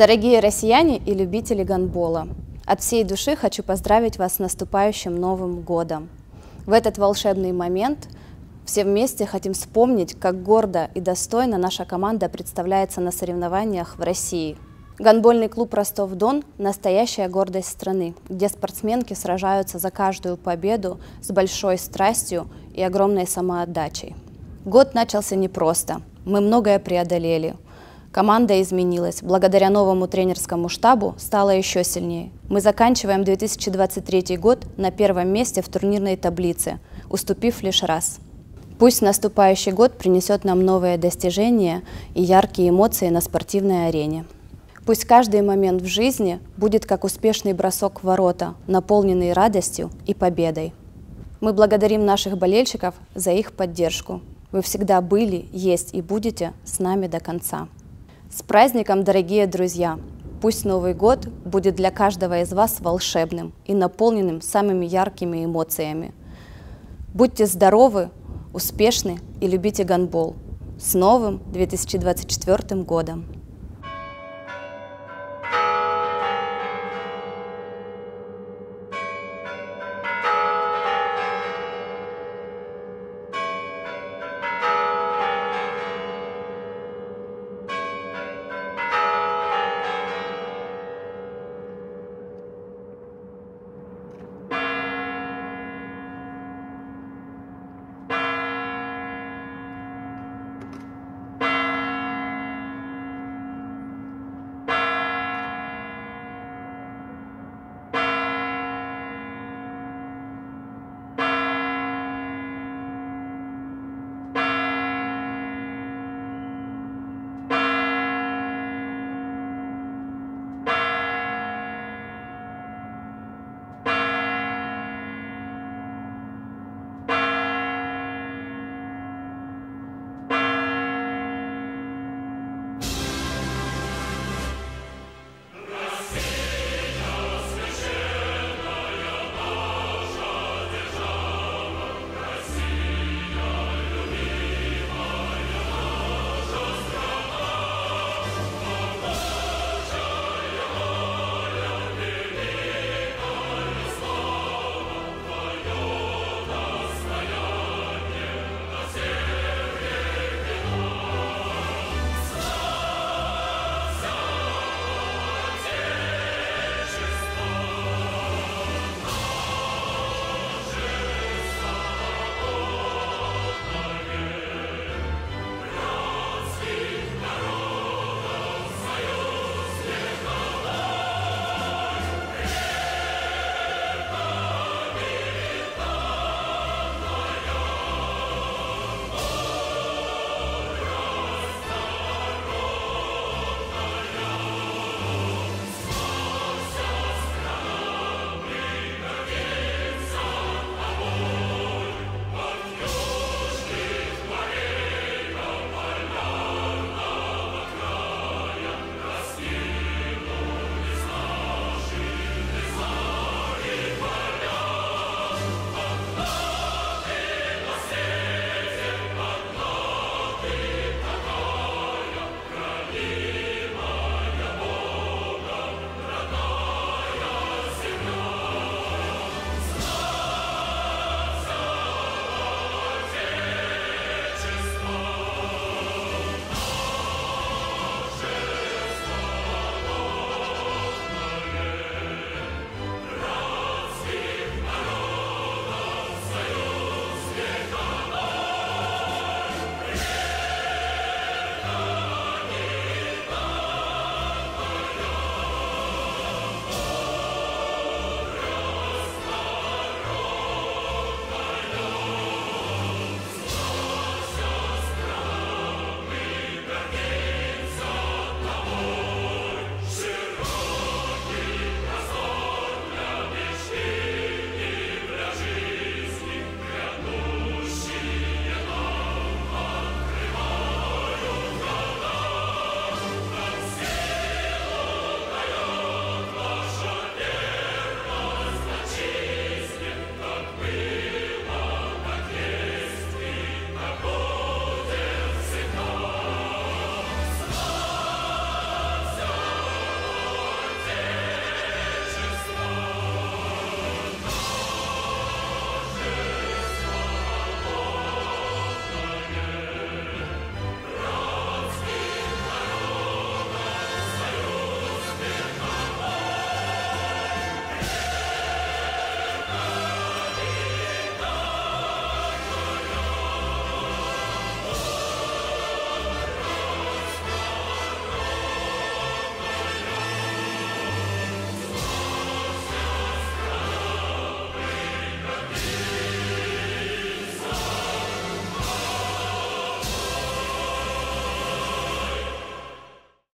Дорогие россияне и любители гандбола, от всей души хочу поздравить вас с наступающим Новым годом. В этот волшебный момент все вместе хотим вспомнить, как гордо и достойно наша команда представляется на соревнованиях в России. Гандбольный клуб «Ростов-Дон» – настоящая гордость страны, где спортсменки сражаются за каждую победу с большой страстью и огромной самоотдачей. Год начался непросто, мы многое преодолели. Команда изменилась. Благодаря новому тренерскому штабу стала еще сильнее. Мы заканчиваем 2023 год на первом месте в турнирной таблице, уступив лишь раз. Пусть наступающий год принесет нам новые достижения и яркие эмоции на спортивной арене. Пусть каждый момент в жизни будет как успешный бросок в ворота, наполненный радостью и победой. Мы благодарим наших болельщиков за их поддержку. Вы всегда были, есть и будете с нами до конца. С праздником, дорогие друзья! Пусть Новый год будет для каждого из вас волшебным и наполненным самыми яркими эмоциями. Будьте здоровы, успешны и любите гандбол. С новым 2024 годом!